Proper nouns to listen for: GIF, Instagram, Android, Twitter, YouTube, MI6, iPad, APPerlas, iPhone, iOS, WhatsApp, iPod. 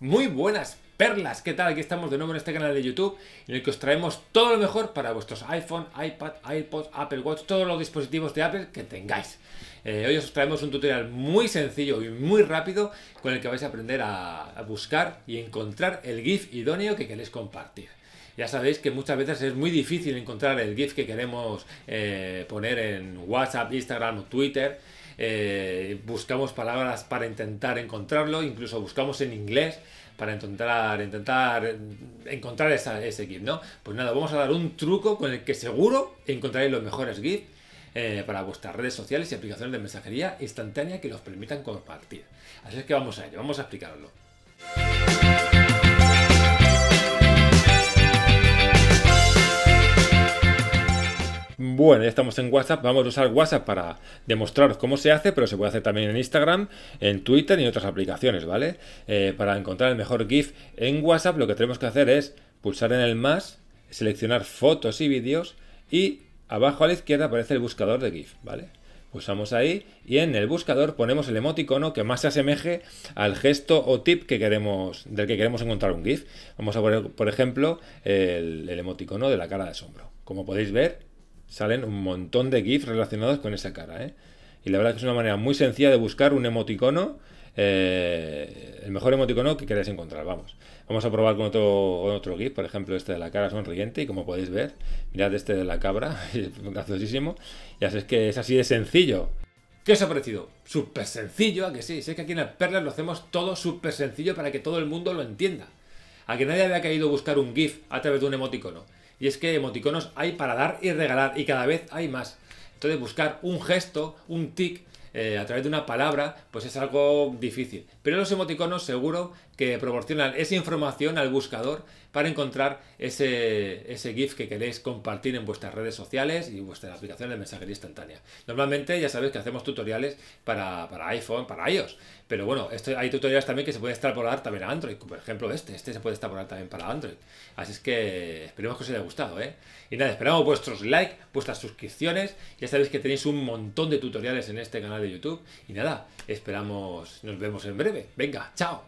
Muy buenas perlas, ¿qué tal? Aquí estamos de nuevo en este canal de YouTube en el que os traemos todo lo mejor para vuestros iPhone, iPad, iPod, Apple Watch, todos los dispositivos de Apple que tengáis. Hoy os traemos un tutorial muy sencillo y muy rápido con el que vais a aprender a buscar y encontrar el GIF idóneo que queréis compartir. Ya sabéis que muchas veces es muy difícil encontrar el GIF que queremos poner en WhatsApp, Instagram o Twitter. Buscamos palabras para intentar encontrarlo, incluso buscamos en inglés para intentar encontrar ese GIF, ¿no? Pues nada, vamos a dar un truco con el que seguro encontraréis los mejores GIFs para vuestras redes sociales y aplicaciones de mensajería instantánea que los permitan compartir. Así es que vamos a ello, vamos a explicarlo. Bueno, ya estamos en WhatsApp, vamos a usar WhatsApp para demostraros cómo se hace, pero se puede hacer también en Instagram, en Twitter y en otras aplicaciones, ¿vale? Para encontrar el mejor GIF en WhatsApp lo que tenemos que hacer es pulsar en el más, seleccionar fotos y vídeos y abajo a la izquierda aparece el buscador de GIF, ¿vale? Pulsamos ahí y en el buscador ponemos el emoticono que más se asemeje al gesto o tip que queremos, del que queremos encontrar un GIF. Vamos a poner, por ejemplo, el emoticono de la cara de asombro. Como podéis ver, salen un montón de GIFs relacionados con esa cara, ¿eh? Y la verdad que es una manera muy sencilla de buscar un emoticono, el mejor emoticono que queráis encontrar. Vamos a probar con otro GIF, por ejemplo este de la cara sonriente, y como podéis ver, mirad este de la cabra, es graciosísimo. Y así es que es así de sencillo. ¿Qué os ha parecido? Súper sencillo, ¿a que sí? Si es que aquí en APPerlas lo hacemos todo súper sencillo para que todo el mundo lo entienda. A que nadie había caído buscar un GIF a través de un emoticono. Y es que emoticonos hay para dar y regalar, y cada vez hay más. Entonces buscar un gesto, un tic, a través de una palabra, pues es algo difícil. Pero los emoticonos seguro que proporcionan esa información al buscador para encontrar ese GIF que queréis compartir en vuestras redes sociales y vuestras aplicaciones de mensajería instantánea. Normalmente ya sabéis que hacemos tutoriales para iPhone, para iOS, pero bueno, hay tutoriales también que se pueden extrapolar también a Android, como por ejemplo este se puede extrapolar también para Android. Así es que esperemos que os haya gustado, ¿eh? Y nada, esperamos vuestros likes, vuestras suscripciones. Ya sabéis que tenéis un montón de tutoriales en este canal de YouTube. Y nada, esperamos, nos vemos en breve. Venga, chao.